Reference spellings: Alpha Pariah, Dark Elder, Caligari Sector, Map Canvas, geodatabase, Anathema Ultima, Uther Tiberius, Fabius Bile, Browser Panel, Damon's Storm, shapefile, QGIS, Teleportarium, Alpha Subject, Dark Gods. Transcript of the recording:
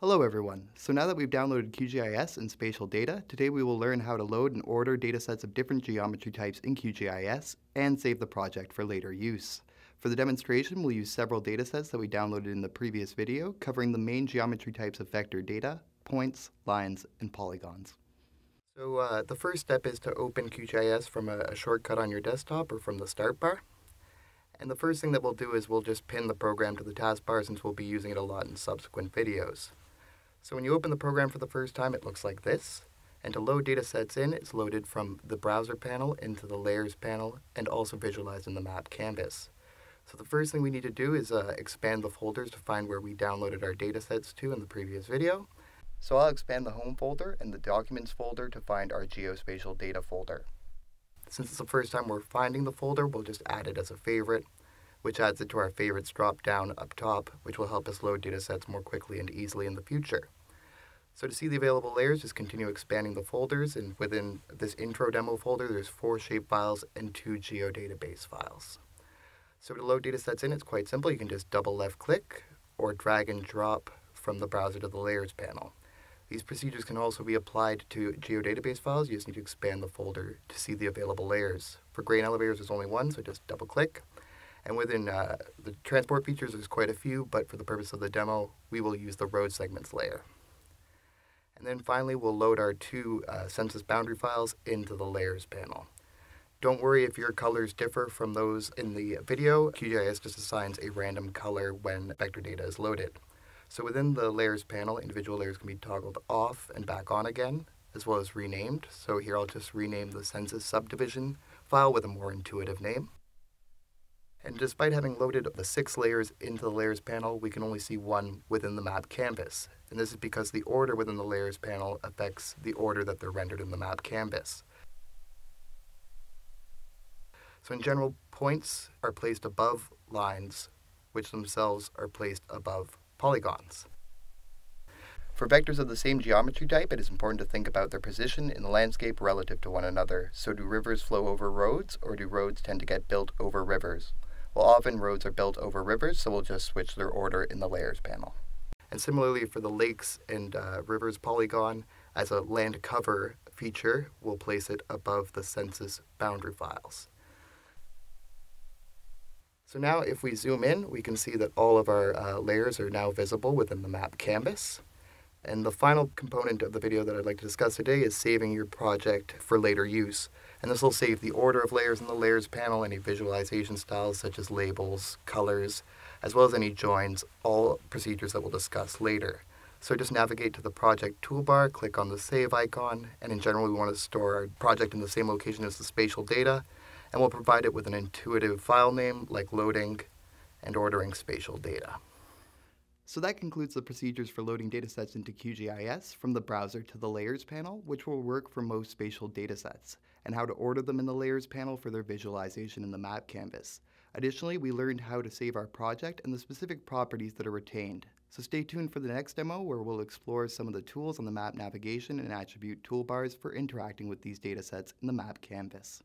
Hello everyone. So now that we've downloaded QGIS and spatial data, today we will learn how to load and order datasets of different geometry types in QGIS and save the project for later use. For the demonstration, we'll use several datasets that we downloaded in the previous video, covering the main geometry types of vector data, points, lines, and polygons. So the first step is to open QGIS from a shortcut on your desktop or from the start bar. And the first thing that we'll do is we'll just pin the program to the taskbar since we'll be using it a lot in subsequent videos. So when you open the program for the first time, it looks like this. And to load datasets in, it's loaded from the browser panel into the layers panel and also visualized in the map canvas. So the first thing we need to do is expand the folders to find where we downloaded our datasets to in the previous video. So I'll expand the home folder and the documents folder to find our geospatial data folder. Since it's the first time we're finding the folder, we'll just add it as a favorite, which adds it to our favorites drop down up top, which will help us load datasets more quickly and easily in the future. So to see the available layers, just continue expanding the folders, and within this intro demo folder, there's 4 shapefiles and 2 geodatabase files. So to load datasets in, it's quite simple. You can just double left click or drag and drop from the browser to the layers panel. These procedures can also be applied to geodatabase files. You just need to expand the folder to see the available layers. For grain elevators, there's only one, so just double click. And within the transport features, there's quite a few, but for the purpose of the demo, we will use the road segments layer. And then finally, we'll load our 2 census boundary files into the layers panel. Don't worry if your colors differ from those in the video. QGIS just assigns a random color when vector data is loaded. So within the layers panel, individual layers can be toggled off and back on again, as well as renamed. So here I'll just rename the census subdivision file with a more intuitive name. And despite having loaded the 6 layers into the layers panel, we can only see one within the map canvas. And this is because the order within the layers panel affects the order that they're rendered in the map canvas. So in general, points are placed above lines, which themselves are placed above polygons. For vectors of the same geometry type, it is important to think about their position in the landscape relative to one another. So do rivers flow over roads, or do roads tend to get built over rivers? Well, often roads are built over rivers, so we'll just switch their order in the layers panel. And similarly for the lakes and rivers polygon, as a land cover feature, we'll place it above the census boundary files. So now if we zoom in, we can see that all of our layers are now visible within the map canvas. And the final component of the video that I'd like to discuss today is saving your project for later use. And this will save the order of layers in the layers panel, any visualization styles such as labels, colors, as well as any joins, all procedures that we'll discuss later. So just navigate to the project toolbar, click on the save icon, and in general we want to store our project in the same location as the spatial data. And we'll provide it with an intuitive file name like loading and ordering spatial data. So that concludes the procedures for loading datasets into QGIS from the browser to the layers panel, which will work for most spatial datasets, and how to order them in the layers panel for their visualization in the map canvas. Additionally, we learned how to save our project and the specific properties that are retained. So stay tuned for the next demo where we'll explore some of the tools on the map navigation and attribute toolbars for interacting with these datasets in the map canvas.